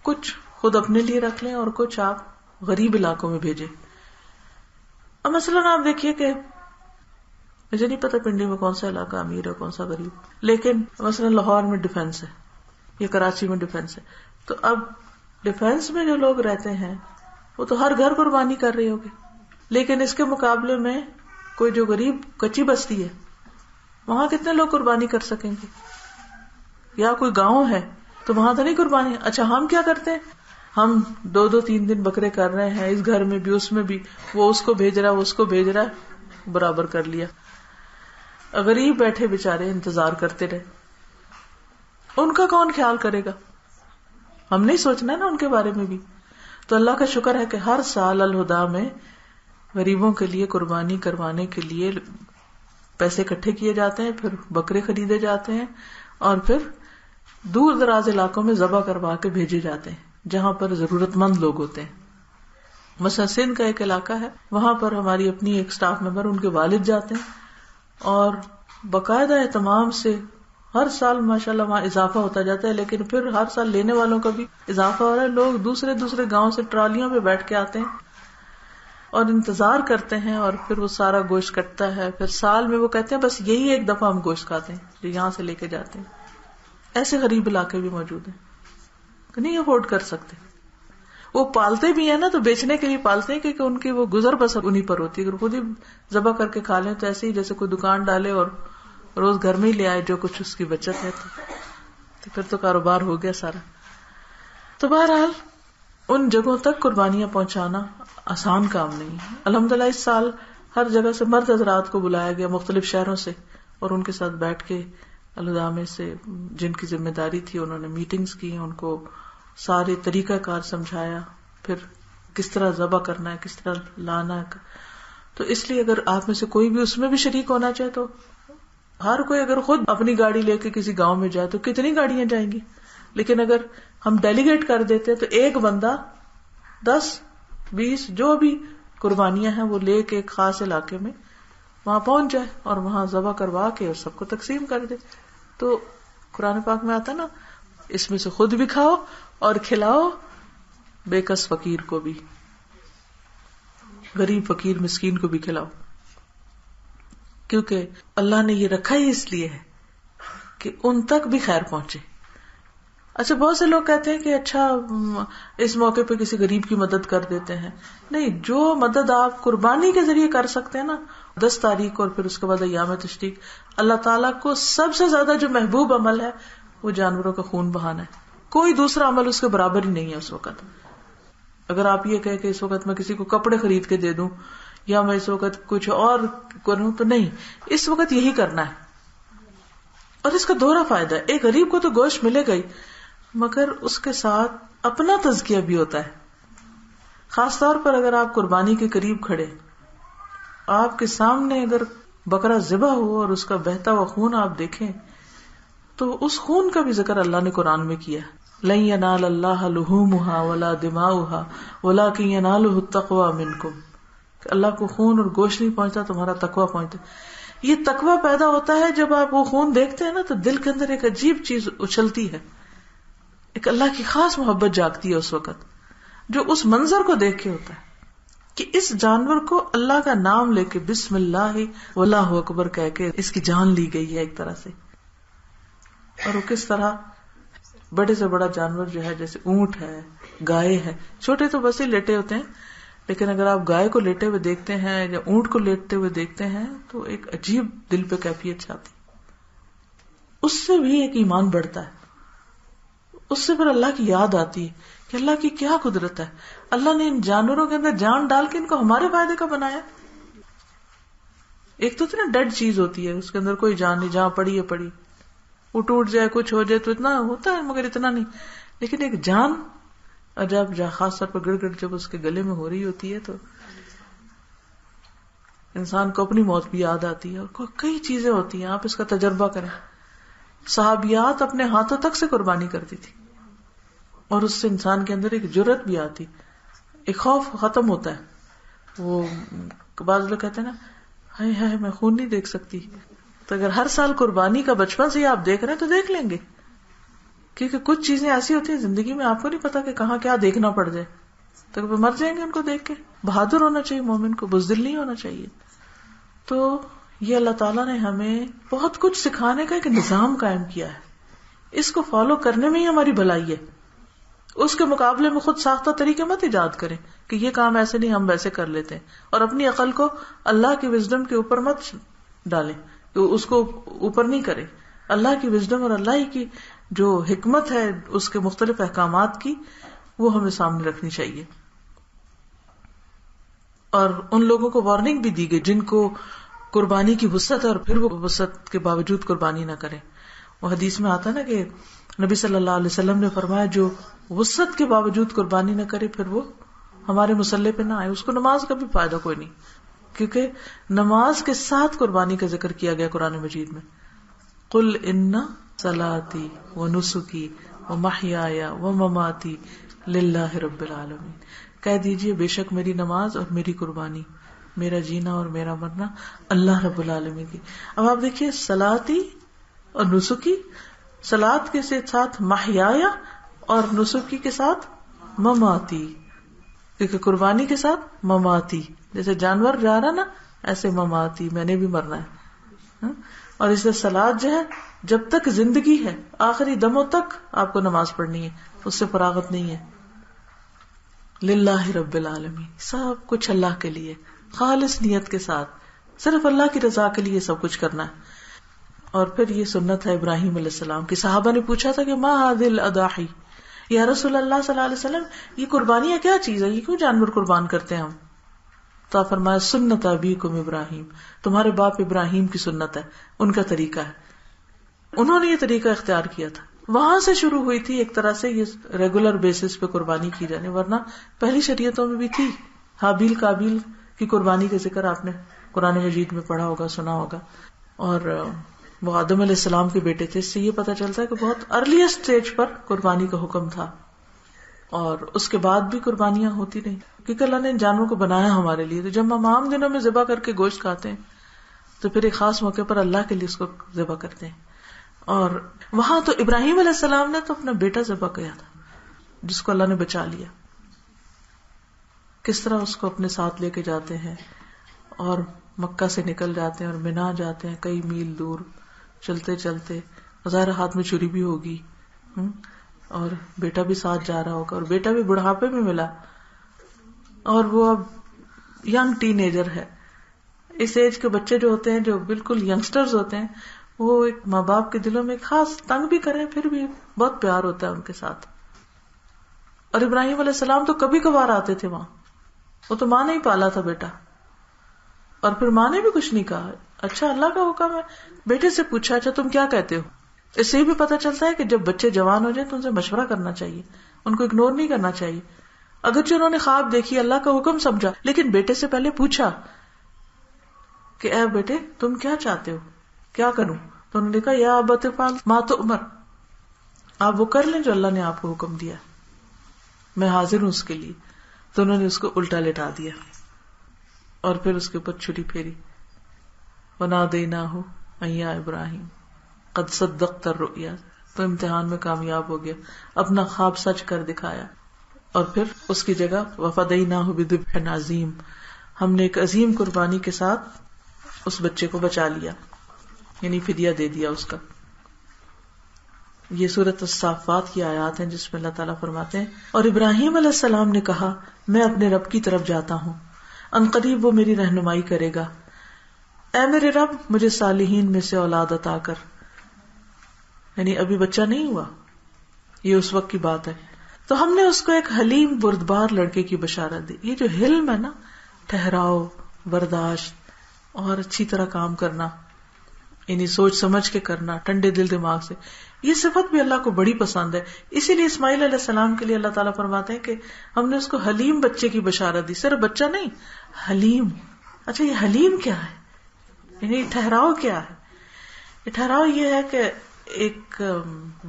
कुछ खुद अपने लिए रख लें और कुछ आप गरीब इलाकों में भेजें। अब मसलन आप देखिए कि मुझे नहीं पता पिंडी में कौन सा इलाका अमीर है कौन सा गरीब, लेकिन मसलन लाहौर में डिफेंस है या कराची में डिफेंस है, तो अब डिफेंस में जो लोग रहते हैं वो तो हर घर कुर्बानी कर रहे होंगे, लेकिन इसके मुकाबले में कोई जो गरीब कच्ची बस्ती है वहां कितने लोग कुर्बानी कर सकेंगे, या कोई गांव है तो वहां तो नहीं कुर्बानी। अच्छा हम क्या करते हैं, हम 2-3 दिन बकरे कर रहे हैं, इस घर में भी उसमें भी, वो उसको भेज रहा है वो उसको भेज रहा है, बराबर कर लिया। गरीब बैठे बेचारे इंतजार करते रहे, उनका कौन ख्याल करेगा, हम नहीं सोचना है ना उनके बारे में भी। तो अल्लाह का शुक्र है कि हर साल अल-हुदा में गरीबों के लिए कुर्बानी करवाने के लिए पैसे इकट्ठे किए जाते हैं, फिर बकरे खरीदे जाते हैं और फिर दूर दराज इलाकों में जबा करवा के भेजे जाते हैं जहां पर जरूरतमंद लोग होते हैं। मसलन सिंध का एक इलाका है, वहां पर हमारी अपनी एक स्टाफ मेंबर, उनके वालिद जाते हैं और बाकायदा एहतमाम से हर साल माशाल्लाह वहां इजाफा होता जाता है, लेकिन फिर हर साल लेने वालों का भी इजाफा हो रहा है। लोग दूसरे दूसरे गांव से ट्रालियों पे बैठ के आते हैं और इंतजार करते हैं और फिर वो सारा गोश्त कटता है। फिर साल में वो कहते हैं बस यही एक दफा हम गोश्त खाते हैं जो यहाँ से लेके जाते हैं। ऐसे गरीब इलाके भी मौजूद हैं, नहीं अफोर्ड कर सकते। वो पालते भी है ना तो बेचने के लिए पालते हैं क्योंकि उनकी वो गुजर बसर उन्हीं पर होती है। अगर खुद ही जबा करके खा लें तो ऐसे ही जैसे कोई दुकान डाले और रोज घर में ही ले आए जो कुछ उसकी बचत है तो फिर तो कारोबार हो गया सारा। तो बहरहाल उन जगहों तक कुर्बानियां पहुंचाना आसान काम नहीं है। अल्हम्दुलिल्लाह इस साल हर जगह से मर्द हजरात को बुलाया गया मुख्तलिफ शहरों से और उनके साथ बैठ के अल-हुदा से जिनकी जिम्मेदारी थी उन्होंने मीटिंग्स की, उनको सारे तरीकाकार समझाया, फिर किस तरह जबा करना है किस तरह लाना है। तो इसलिए अगर आप में से कोई भी उसमें भी शरीक होना चाहे तो हर कोई अगर खुद अपनी गाड़ी लेके किसी गांव में जाए तो कितनी गाड़ियां जाएंगी, लेकिन अगर हम डेलीगेट कर देते तो एक बंदा 10-20 जो भी कुर्बानियां हैं वो लेके एक खास इलाके में वहां पहुंच जाए और वहां जबा करवा के और सबको तकसीम कर दे। तो कुरान पाक में आता ना, इसमें से खुद भी खाओ और खिलाओ बेकस फकीर को भी, गरीब फकीर मिस्कीन को भी खिलाओ। क्योंकि अल्लाह ने ये रखा ही इसलिए है कि उन तक भी खैर पहुंचे। अच्छा बहुत से लोग कहते हैं कि अच्छा इस मौके पे किसी गरीब की मदद कर देते हैं। नहीं, जो मदद आप कुर्बानी के जरिए कर सकते हैं ना, 10 तारीख और फिर उसके बाद अय्याम तशरीक, अल्लाह ताला को सबसे ज्यादा जो महबूब अमल है वो जानवरों का खून बहाना है। कोई दूसरा अमल उसके बराबर ही नहीं है उस वक्त। अगर आप ये कहें कि इस वक्त मैं किसी को कपड़े खरीद के दे दूं या मैं इस वक्त कुछ और करूं, तो नहीं, इस वक्त यही करना है। और इसका दोहरा फायदा है, एक गरीब को तो गोश्त मिलेगा ही मगर उसके साथ अपना तज़किया भी होता है। खासतौर पर अगर आप कुर्बानी के करीब खड़े, आपके सामने अगर बकरा ज़िबा हो और उसका बहता हुआ खून आप देखें तो उस खून का भी जिक्र अल्लाह ने कुरान में किया। लन यनाल अल्लाह लुहूमुहा वला दिमाउहा वलाकिन यनालुहु तक़वा मिनकुम। अल्लाह को खून और गोश्त नहीं पहुंचता, तुम्हारा तकवा पहुंचता। ये तकवा पैदा होता है जब आप वो खून देखते हैं ना तो दिल के अंदर एक अजीब चीज उछलती है, एक अल्लाह की खास मोहब्बत जागती है उस वक्त जो उस मंजर को देख के होता है कि इस जानवर को अल्लाह का नाम लेके बिस्मिल्लाह वल्लाहु अकबर कह के इसकी जान ली गई है एक तरह से। और वो किस तरह बड़े से बड़ा जानवर जो है, जैसे ऊंट है, गाय है, छोटे तो बस ही लेटे होते हैं, लेकिन अगर आप गाय को लेटे हुए देखते हैं या ऊंट को लेटते हुए देखते हैं तो एक अजीब दिल पे कैफियत छाती, उससे भी एक ईमान बढ़ता है, उससे फिर अल्लाह की याद आती है कि अल्लाह की क्या कुदरत है, अल्लाह ने इन जानवरों के अंदर जान डाल के इनको हमारे फायदे का बनाया। एक तो इतना डेड चीज होती है, उसके अंदर कोई जान नहीं, जहां पड़ी है पड़ी, वो टूट जाए कुछ हो जाए तो इतना होता है मगर इतना नहीं, लेकिन एक जान अजब खास तौर पर गिड़गिड़ जब उसके गले में हो रही होती है तो इंसान को अपनी मौत भी याद आती है। और कई चीजें होती हैं, आप इसका तजर्बा करें। सहाबियात अपने हाथों तक से कुर्बानी करती थी, और उससे इंसान के अंदर एक जुर्रत भी आती, एक खौफ खत्म होता है। वो बाज लोग कहते हैं ना, हाय हाय मैं खून नहीं देख सकती, तो अगर हर साल कुर्बानी का बचपन से ही आप देख रहे हैं तो देख लेंगे, क्योंकि कुछ चीजें ऐसी होती है जिंदगी में आपको नहीं पता कि कहाँ क्या देखना पड़ जाए, तो वे मर जाएंगे उनको देख के। बहादुर होना चाहिए मोमिन को, बुजदिल नहीं होना चाहिए। तो ये अल्लाह ताला ने हमें बहुत कुछ सिखाने का एक निजाम कायम किया है, इसको फॉलो करने में ही हमारी भलाई है। उसके मुकाबले में खुद साख्ता तरीके मत इजाद करें कि ये काम ऐसे नहीं हम वैसे कर लेते हैं, और अपनी अकल को अल्लाह की विजडम के ऊपर मत डालें, तो उसको ऊपर नहीं करें। अल्लाह की विजडम और अल्लाह की जो हिकमत है उसके मुख्तलिफ अहकामात की, वो हमें सामने रखनी चाहिए। और उन लोगों को वार्निंग भी दी गई जिनको कुर्बानी की वुसअत है और फिर वो वुसअत के बावजूद कुर्बानी ना करें। वो हदीस में आता ना कि नबी सल्लल्लाहु अलैहि वसल्लम ने फरमाया, जो वुसअत के बावजूद कुर्बानी ना करे फिर वो हमारे मुसल्ले पे ना आए, उसको नमाज का भी फायदा कोई नहीं, क्योंकि नमाज के साथ कुर्बानी का जिक्र किया गया कुरान मजीद में। कुल इन्ना सलाती व नुसुकी व महयाया व ममाती लिल्लाहि रब्बिल आलमीन, कह दीजिए बेशक मेरी नमाज और मेरी कुर्बानी, मेरा जीना और मेरा मरना अल्लाह रब्बुल आलमीन की। अब आप देखिए, सलाती और नुसुकी, सलात के साथ महयाया और नुसुकी के साथ ममाती, क्योंकि कुर्बानी के साथ ममाती, जैसे जानवर जा रहा ना ऐसे ममाती, मैंने भी मरना है। और इससे सलात जो है जब तक जिंदगी है, आखिरी दमों तक आपको नमाज पढ़नी है, उससे फरागत नहीं है। लिल्लाहि रब्बिल आलमीन, सब कुछ अल्लाह के लिए, खालिस नियत के साथ, सिर्फ अल्लाह की रजा के लिए सब कुछ करना है। और फिर ये सुन्नत है इब्राहिम अलैहिस्सलाम की। सहाबा ने पूछा था कि मा हादिल अदाही, या रसूल अल्लाह सल्लल्लाहु अलैहि वसल्लम, ये कुर्बानियां क्या चीज है, ये क्यों जानवर कुर्बान करते हैं हम? तो आप फरमाया, सुन्नत अबीकुम इब्राहिम, तुम्हारे बाप इब्राहिम की सुन्नत है, उनका तरीका है, उन्होंने ये तरीका इख्तियार किया था, वहां से शुरू हुई थी एक तरह से ये रेगुलर बेसिस पे कुर्बानी की जाने। वरना पहली शरीयतों में भी थी, हाबिल काबिल की कुर्बानी का जिक्र आपने कुरान मजीद में पढ़ा होगा, सुना होगा। और वो आदम अलैहिस्सलाम के बेटे थे, इससे ये पता चलता है कि बहुत अर्लीस्ट स्टेज पर कुर्बानी का हुक्म था, और उसके बाद भी कुर्बानियां होती नहीं, क्योंकि अल्लाह ने जानवरों को बनाया हमारे लिए। तो जब हम आम दिनों में ज़िबा करके गोश्त खाते हैं, तो फिर एक खास मौके पर अल्लाह के लिए उसको ज़िबा करते हैं। और वहां तो इब्राहिम अलैहिस्सलाम ने तो अपना बेटा ज़िबा किया था, जिसको अल्लाह ने बचा लिया। किस तरह उसको अपने साथ लेके जाते हैं, और मक्का से निकल जाते हैं और मिना जाते हैं, कई मील दूर चलते चलते, ज़ाहिर हाथ में छुरी भी होगी, और बेटा भी साथ जा रहा होगा, और बेटा भी बुढ़ापे में मिला, और वो अब यंग टीनेजर है। इस एज के बच्चे जो होते हैं, जो बिल्कुल यंगस्टर्स होते हैं, वो एक माँ बाप के दिलों में खास तंग भी करें फिर भी बहुत प्यार होता है उनके साथ। और इब्राहिम अलैहिस्सलाम तो कभी कभार आते थे वहां, वो तो माँ ने ही पाला था बेटा, और फिर माँ ने भी कुछ नहीं कहा। अच्छा, अल्लाह का हुक्म है। बेटे से पूछा, अच्छा तुम क्या कहते हो? इससे भी पता चलता है कि जब बच्चे जवान हो जाए तो उनसे मशवरा करना चाहिए, उनको इग्नोर नहीं करना चाहिए। अगरचे उन्होंने ख्वाब देखी, अल्लाह का हुक्म समझा, लेकिन बेटे से पहले पूछा कि ऐ बेटे तुम क्या चाहते हो, क्या करूं? तो उन्होंने कहा, या अबतिफाल मा तुअमर, आप वो कर लें जो अल्लाह ने आपको हुक्म दिया, मैं हाजिर हूं उसके लिए। तो उन्होंने उसको उल्टा लेटा दिया और फिर उसके ऊपर छुरी फेरी। बना देना हो अय्या इब्राहिम कद सद्दक़्त रुया, तो इम्तिहान में कामयाब हो गया, अपना ख्वाब सच कर दिखाया। और फिर उसकी जगह वफ़दैनाहु बिज़िब्हिन अज़ीम, हमने एक अजीम कुर्बानी के साथ उस बच्चे को बचा लिया, यानी फिदिया दे दिया उसका। ये सूरत अस्साफ़ात की आयात है, जिसमें अल्लाह ताला फरमाते हैं, और इब्राहिम अलैहिस्सलाम ने कहा, मैं अपने रब की तरफ जाता हूँ, अनकरीब वो मेरी रहनुमाई करेगा। ऐ मेरे रब, मुझे सालिहीन में से औलाद अता कर, यानी अभी बच्चा नहीं हुआ, ये उस वक्त की बात है। तो हमने उसको एक हलीम बुर्दबार लड़के की बशारत दी। ये जो हिल्म है ना, ठहराओ, बर्दाश्त और अच्छी तरह काम करना, यानी सोच समझ के करना, ठंडे दिल दिमाग से, ये सिफत भी अल्लाह को बड़ी पसंद है। इसीलिए इस्माइल अलैहिस्सलाम के लिए अल्लाह ताला फरमाते हैं कि हमने उसको हलीम बच्चे की बशारत दी। सिर्फ बच्चा नहीं, हलीम। अच्छा, ये हलीम क्या है, यानी ठहराओ क्या है? ठहराओ ये है कि एक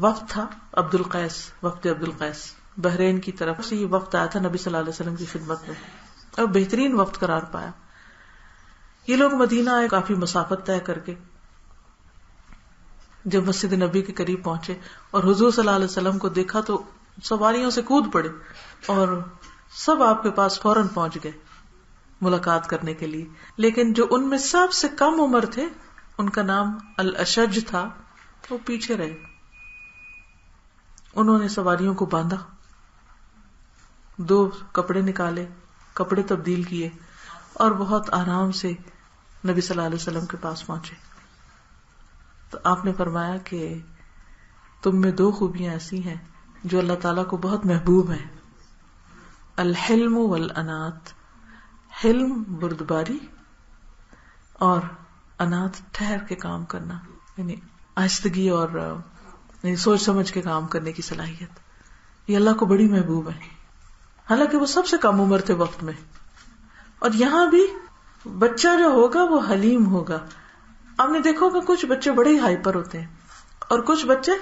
वफ्द था, अब्दुल कैस, वफ्द अब्दुल कैस बहरीन की तरफ से ये वक्त आया था नबी सल्लल्लाहु अलैहि वसल्लम की खिदमत में और बेहतरीन वक्त करार पाया। ये लोग मदीना आए काफी मसाफत तय करके। जब मस्जिद नबी के करीब पहुंचे और हुजूर सल्लल्लाहु अलैहि वसल्लम को देखा तो सवारियों से कूद पड़े और सब आपके पास फौरन पहुंच गए मुलाकात करने के लिए। लेकिन जो उनमें सबसे कम उम्र थे, उनका नाम अल अशज था, वो पीछे रहे। उन्होंने सवारियों को बांधा, दो कपड़े निकाले, कपड़े तब्दील किए और बहुत आराम से नबी सल्लल्लाहु अलैहि वसल्लम के पास पहुंचे। तो आपने फरमाया कि तुम में दो खूबियां ऐसी हैं जो अल्लाह ताला को बहुत महबूब हैं, अल-हिल्म वल अनात, हिल्म बुर्दबारी और अनात ठहर के काम करना, यानी आहिस्तगी और सोच समझ के काम करने की सलाहियत। ये अल्लाह को बड़ी महबूब है। हालांकि वो सबसे कम उम्र थे वक्त में, और यहाँ भी बच्चा जो होगा वो हलीम होगा। आपने देखोगा कुछ बच्चे बड़े हाइपर होते हैं और कुछ बच्चे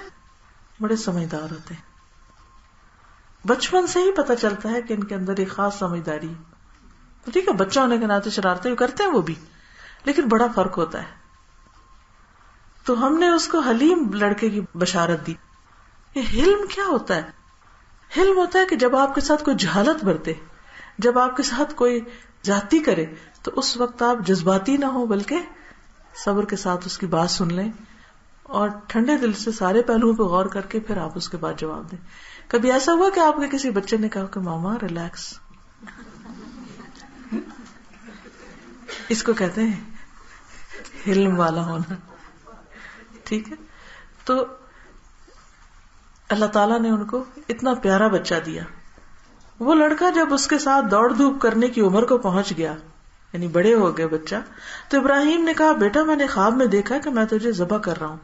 बड़े समझदार होते हैं। बचपन से ही पता चलता है कि इनके अंदर एक खास समझदारी। ठीक है, बच्चा होने के नाते शरारतें करते हैं वो भी, लेकिन बड़ा फर्क होता है। तो हमने उसको हलीम लड़के की बशारत दी। ये हिल्म क्या होता है? हिल्म होता है कि जब आपके साथ कोई जहालत बरते, जब आपके साथ कोई जाती करे, तो उस वक्त आप जज्बाती ना हो, बल्कि सब्र के साथ उसकी बात सुन लें और ठंडे दिल से सारे पहलुओं पर गौर करके फिर आप उसके बाद जवाब दें। कभी ऐसा हुआ कि आपके किसी बच्चे ने कहा कि मामा रिलैक्स? इसको कहते हैं हिल्म वाला होना। ठीक है, तो अल्लाह ताला ने उनको इतना प्यारा बच्चा दिया। वो लड़का जब उसके साथ दौड़ धूप करने की उम्र को पहुंच गया, यानी बड़े हो गए बच्चा, तो इब्राहिम ने कहा, बेटा मैंने ख्वाब में देखा कि मैं तुझे ज़बह कर रहा हूँ,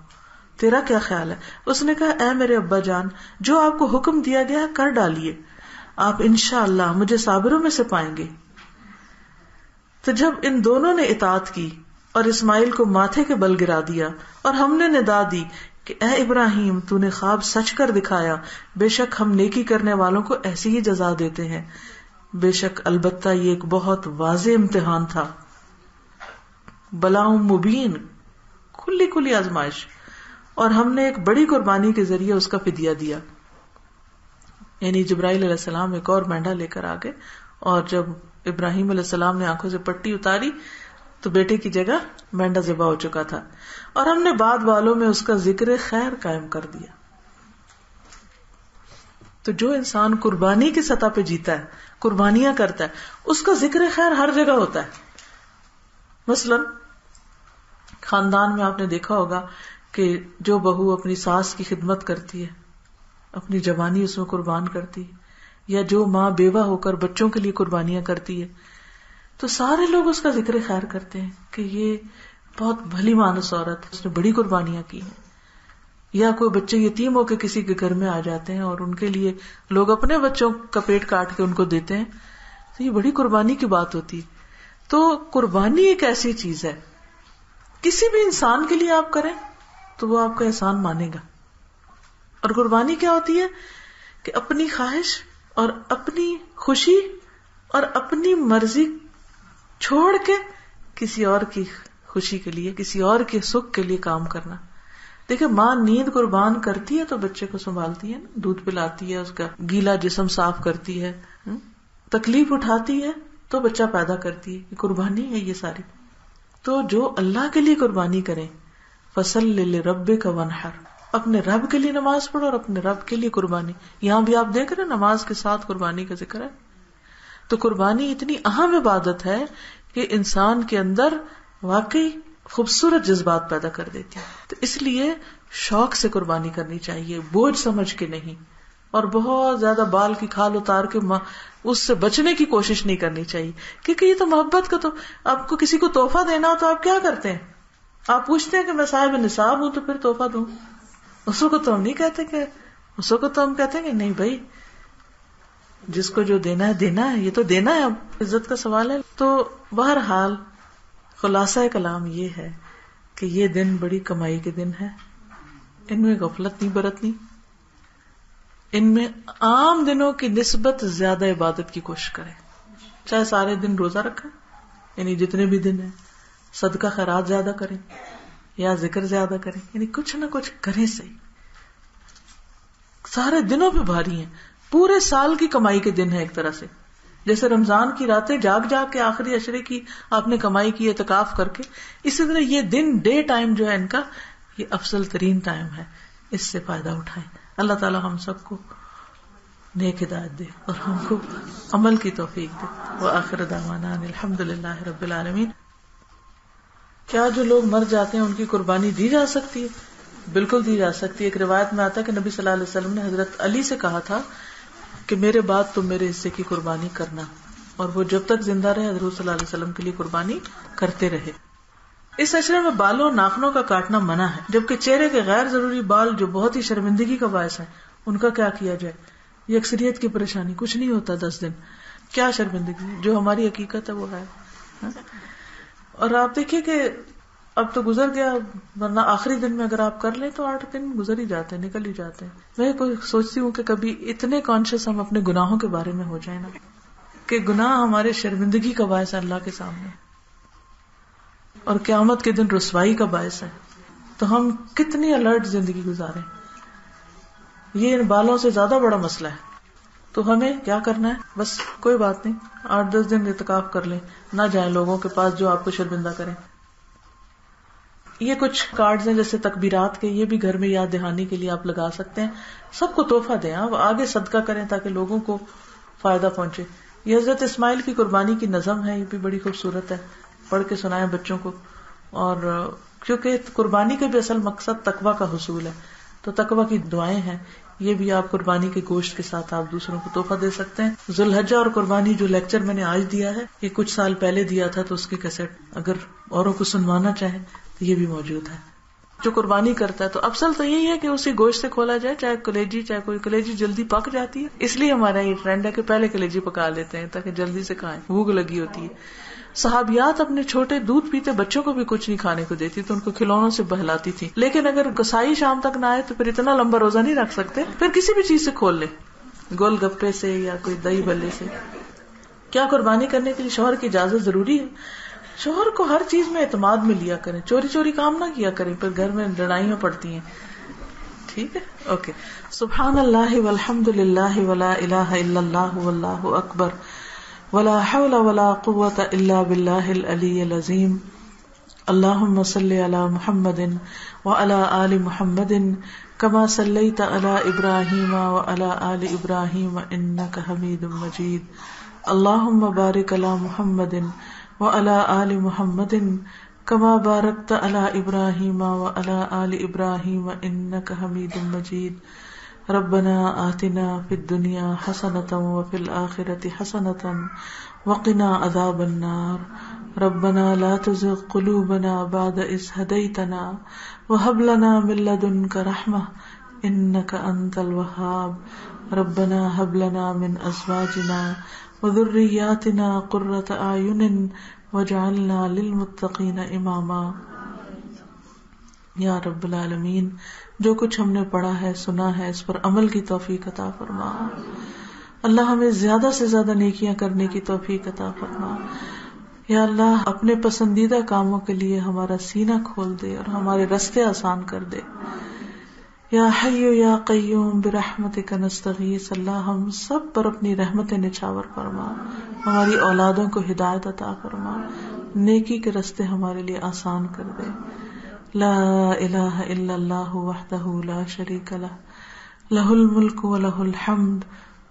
तेरा क्या ख्याल है? उसने कहा, ऐ मेरे अब्बा जान, जो आपको हुक्म दिया गया कर डालिए, आप इंशाअल्लाह मुझे साबिरों में से पाएंगे। तो जब इन दोनों ने इताअत की और इस्माइल को माथे के बल गिरा दिया और हमने निदा दी कि ऐ इब्राहिम, तूने ख्वाब सच कर दिखाया, बेशक हम नेकी करने वालों को ऐसी ही जजा देते हैं। बेशक अलबत्ता ये एक बहुत वाज़े इम्तिहान था, बलाउं मुबीन, खुली खुली आजमाइश, और हमने एक बड़ी कुर्बानी के जरिए उसका फिदिया दिया। यानी जिब्राईल अलैहिस्सलाम एक और मेंढा लेकर आ गए, और जब इब्राहिम अलैहिस्सलाम ने आंखों से पट्टी उतारी तो बेटे की जगह मेंढा ज़िबा हो चुका था, और हमने बाद वालों में उसका जिक्र खैर कायम कर दिया। तो जो इंसान कुर्बानी की सतह पे जीता है, कुर्बानियां करता है, उसका जिक्र खैर हर जगह होता है। मसलन खानदान में आपने देखा होगा कि जो बहू अपनी सास की खिदमत करती है, अपनी जवानी उसमें कुर्बान करती है, या जो माँ बेवा होकर बच्चों के लिए कुर्बानियां करती है, तो सारे लोग उसका जिक्र खैर करते हैं कि ये बहुत भली मानस औरत, उसने बड़ी कुर्बानियां की हैं। या कोई बच्चे यतीम होकर किसी के घर में आ जाते हैं और उनके लिए लोग अपने बच्चों का पेट काट के उनको देते हैं, तो ये बड़ी कुर्बानी की बात होती है। तो कुर्बानी एक ऐसी चीज है, किसी भी इंसान के लिए आप करें तो वो आपका एहसान मानेगा। और कुर्बानी क्या होती है कि अपनी ख्वाहिश और अपनी खुशी और अपनी मर्जी छोड़ के किसी और की खुशी के लिए, किसी और के सुख के लिए काम करना। देखिये, माँ नींद कुर्बान करती है तो बच्चे को संभालती है ना, दूध पिलाती है, उसका गीला जिस्म साफ करती है, तकलीफ उठाती है तो बच्चा पैदा करती है। कुर्बानी है ये सारी। तो जो अल्लाह के लिए कुर्बानी करें, फसल ले रब्बे का वनहर, अपने रब के लिए नमाज पढ़ो और अपने रब के लिए कुर्बानी। यहाँ भी आप देख रहे हैं नमाज के साथ कुर्बानी का जिक्र है। तो कुर्बानी इतनी अहम इबादत है कि इंसान के अंदर वाकई खूबसूरत जज्बात पैदा कर देती है। तो इसलिए शौक से कुर्बानी करनी चाहिए, बोझ समझ के नहीं, और बहुत ज्यादा बाल की खाल उतार के उससे बचने की कोशिश नहीं करनी चाहिए, क्योंकि ये तो मोहब्बत का। तो आपको किसी को तोहफा देना हो तो आप क्या करते हैं? आप पूछते हैं कि मैं साहिब निसाब हूं तो फिर तोहफा दूं? उसको तो हम नहीं कहते कि नहीं भाई, जिसको जो देना है देना है, ये तो देना है, अब इज्जत का सवाल है। तो बहरहाल खुलासा कलाम ये है कि ये दिन बड़ी कमाई के दिन है, इनमें गफलत नहीं बरतनी, इनमें आम दिनों की निस्बत ज्यादा इबादत की कोशिश करें, चाहे सारे दिन रोजा रखें, यानी जितने भी दिन है सदका खैरात ज्यादा करें या जिक्र ज्यादा करें, यानी कुछ ना कुछ करें सही। सारे दिनों पे भारी हैं, पूरे साल की कमाई के दिन है एक तरह से। जैसे रमजान की रातें जाग जाग के आखिरी अशरे की आपने कमाई की एतकाफ करके, इसी तरह ये दिन डे टाइम जो है इनका ये अफसल तरीन टाइम है, इससे फायदा उठाएं। अल्लाह ताला हम सबको नेक हिदायत दे और हमको अमल की तौफीक दे। व आखिर दावाना अल्हम्दुलिल्लाह रब्बिल आलमीन। क्या जो लोग मर जाते हैं उनकी कुर्बानी दी जा सकती है? बिल्कुल दी जा सकती है। एक रिवायत में आता है कि नबी सल्लल्लाहु अलैहि वसल्लम ने हजरत अली से कहा था कि मेरे बाद तुम मेरे हिस्से की कुर्बानी करना, और वो जब तक जिंदा रहे हजरत सल्लल्लाहु अलैहि वसल्लम के लिए कुर्बानी करते रहे। इस अशरे में बालों और नाखनों का काटना मना है, जबकि चेहरे के गैर जरूरी बाल जो बहुत ही शर्मिंदगी का बायस है उनका क्या किया जाए? ये अक्सरियत की परेशानी, कुछ नहीं होता 10 दिन, क्या शर्मिंदगी, जो हमारी हकीकत है वो है। और आप देखिए कि अब तो गुजर गया, वरना आखिरी दिन में अगर आप कर लें तो 8 दिन गुजर ही जाते हैं, निकल ही जाते हैं। मैं कोई सोचती हूँ कि कभी इतने कॉन्शियस हम अपने गुनाहों के बारे में हो जाए ना कि गुनाह हमारे शर्मिंदगी का बायस है अल्लाह के सामने, और क़यामत के दिन रुसवाई का बायस है। तो हम कितनी अलर्ट जिंदगी गुजारें, ये इन बालों से ज्यादा बड़ा मसला है। तो हमें क्या करना है? बस कोई बात नहीं, 8-10 दिन इत्काफ कर लें, ना जाएं लोगों के पास जो आपको शर्मिंदा करें। ये कुछ कार्ड्स हैं जैसे तकबीरात के, ये भी घर में याद दहानी के लिए आप लगा सकते हैं। सबको तोहफा दें, आप आगे सदका करें ताकि लोगों को फायदा पहुंचे। ये हजरत इस्माइल की कुर्बानी की नज़म है, ये भी बड़ी खूबसूरत है, पढ़ के सुनाएं बच्चों को। और क्योंकि कुर्बानी का भी असल मकसद तकवा का हुसूल है, तो तकवा की दुआएं हैं, ये भी आप कुर्बानी के गोश्त के साथ आप दूसरों को तोहफा दे सकते हैं। जुलहज्जा और कुर्बानी जो लेक्चर मैंने आज दिया है, ये कुछ साल पहले दिया था, तो उसकी कैसेट अगर औरों को सुनवाना चाहे तो ये भी मौजूद है। जो कुर्बानी करता है तो अफसल तो यही है कि उसी गोश्त से खोला जाए, चाहे कलेजी, चाहे कोई कलेजी जल्दी पक जाती है, इसलिए हमारा ये ट्रेंड है कि पहले कलेजी पका लेते हैं ताकि जल्दी से खाएं, भूख लगी होती है। सहाबियात अपने छोटे दूध पीते बच्चों को भी कुछ नहीं खाने को देती, तो उनको खिलौनों से बहलाती थी। लेकिन अगर कसाई शाम तक ना आए तो फिर इतना लंबा रोजा नहीं रख सकते, फिर किसी भी चीज से खोल ले, गोलगप्पे से या कोई दही भल्ले से। क्या कुर्बानी करने के लिए शोहर की इजाजत जरूरी है? शोहर को हर चीज में एतमाद में लिया करें, चोरी चोरी काम ना किया करें, फिर घर में लड़ाइयां पड़ती हैं। ठीक है, ओके। सुब्हानल्लाह वल्हम्दुलिल्लाह वला इलाहा इल्लल्लाह वल्लाहु अकबर वला हौला वला कुव्वता इल्ला बिल्लाहिल अलिय्यिल अज़ीम। अल्लाहुम्मा सल्लि अला मुहम्मदिन व अला आलि मुहम्मदिन कमा सल्लैता अला इब्राहीम व अला आलि इब्राहीम इन्नका हमीदुम मजीद। अल्लाहुम्मा बारिक अला मुहम्मदिन व अला आलि मुहम्मदिन कमा बारकता अला इब्राहीम व अला आलि इब्राहीम इन्नका हमीदुम मजीद। रब्बना आतिना फिद दुनिया हसनतम व फिल आखिरति हसनतम व क़िना अज़ाबन्नार। रब्बना ला तुज़िग़ क़ुलूबना बअद इज़ हदैतना व हब लना मिन लदुनका रहमह इन्नका अंतल वहाब। रब्बना हब लना मिन अज़वाजिना वज़ुर्रिय्यातिना क़ुर्रता अयुनिन वजअलना लिलमुत्तक़ीना इमामा। या रब्बुल आलमीन, जो कुछ हमने पढ़ा है, सुना है, इस पर अमल की तौफीक अता फरमा। अल्लाह हमें ज्यादा से ज्यादा नेकियां करने की तौफीक अता फरमा। या अल्लाह अपने पसंदीदा कामों के लिए हमारा सीना खोल दे और हमारे रास्ते आसान कर दे। या हय्यु या क़य्यूम बिरहमतिका नस्तगीस। अल्लाह हम सब पर अपनी रहमतें निछावर फरमा, हमारी औलादों को हिदायत अता फरमा, नेकी के रास्ते हमारे लिए आसान कर दे। ला इलाहा इल्लल्लाह वहदहू ला शरीका लह, लहुल मुल्क व लहुल हम्द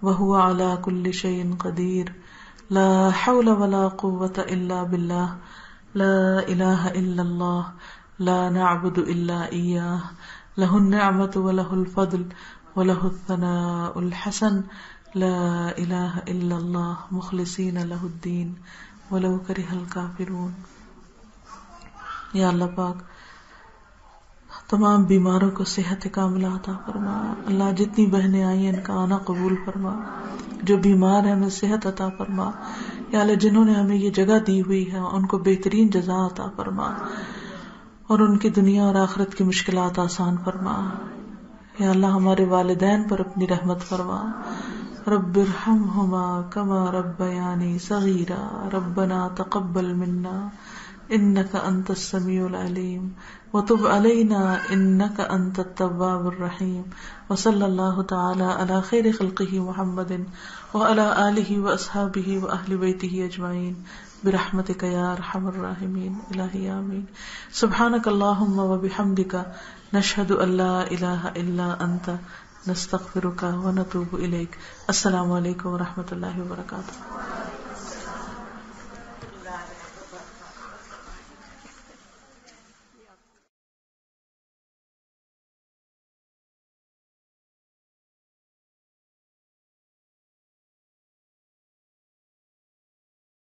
व हुवा अला कुल्लि शैइन कदीर। ला हौला वला कुव्वता इल्ला बिल्लाह। ला इलाहा इल्लल्लाह ला नअबुदु इल्ला इय्याह। लहुन निअमतु व लहुल फद्ल व लहुल सनाउल हसन। ला इलाहा इल्लल्लाह मुखलिसीना लहुद्दीन वलौ करिहल काफिरून। या अल्लाह पाक, तमाम बीमारों को सेहत कामिला अता फरमा। अल्लाह जितनी बहनें आई हैं इनका आना कबूल फरमा। जो बीमार है हमें सेहत अता फरमा। या अल्लाह, जिन्होंने हमें ये जगह दी हुई है उनको बेहतरीन जजा अता फरमा और उनकी दुनिया और आखिरत की मुश्किलात आसान फरमा। या अल्लाह हमारे वालिदैन पर अपनी रहमत फरमा। रब्बिरहमहुमा कमा रब्बयानी सगीरा। रब्बना तकब्बल मिन्ना इन्नका अंतस समीउल अलीम व तुब अलैना इन्नका अंतत तव्वाबुर रहीम। व सल्लल्लाहु तआला अला खैरि खल्किही मुहम्मदिन व अला आलिही व अस्हाबिही व अहलि बैतिही अजमाइन बिरहमतिका या अरहमर राहिमीन। इलाही आमीन। सुब्हानकल्लाहुम्मा व बिहम्दिका नशहदु अल्ला इलाहा इल्ला अंता नस्तगफिरुका व नतूबु इलैक। अस्सलामु अलैकुम व रहमतुल्लाहि व बरकातुहू।